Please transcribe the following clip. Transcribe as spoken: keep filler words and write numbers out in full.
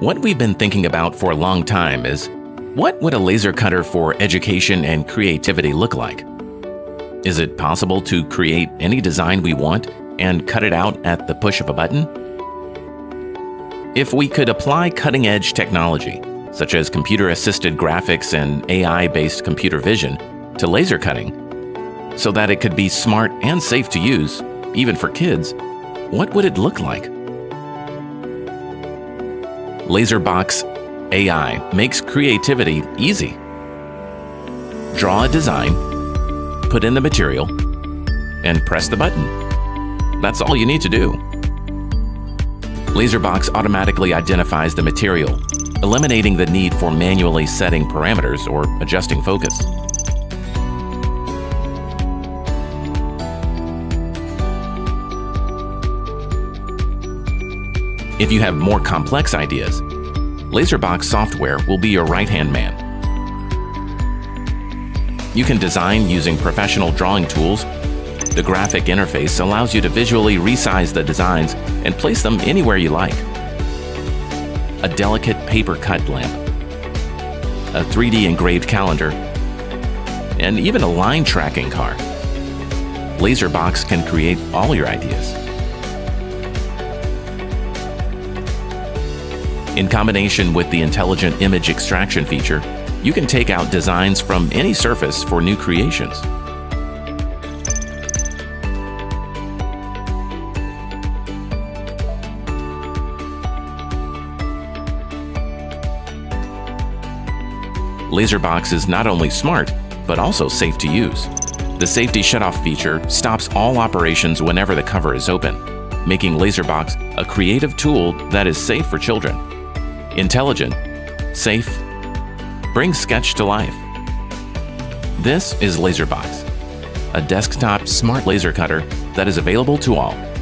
What we've been thinking about for a long time is, what would a laser cutter for education and creativity look like? Is it possible to create any design we want and cut it out at the push of a button? If we could apply cutting-edge technology, such as computer-assisted graphics and A I-based computer vision, to laser cutting, so that it could be smart and safe to use, even for kids, what would it look like? Laserbox A I makes creativity easy. Draw a design, put in the material, and press the button. That's all you need to do. Laserbox automatically identifies the material, eliminating the need for manually setting parameters or adjusting focus. If you have more complex ideas, Laserbox software will be your right-hand man. You can design using professional drawing tools. The graphic interface allows you to visually resize the designs and place them anywhere you like. A delicate paper cut lamp, a three D engraved calendar, and even a line tracking card. Laserbox can create all your ideas. In combination with the intelligent image extraction feature, you can take out designs from any surface for new creations. Laserbox is not only smart, but also safe to use. The safety shutoff feature stops all operations whenever the cover is open, making Laserbox a creative tool that is safe for children. Intelligent, safe, brings sketch to life. This is Laserbox, a desktop smart laser cutter that is available to all.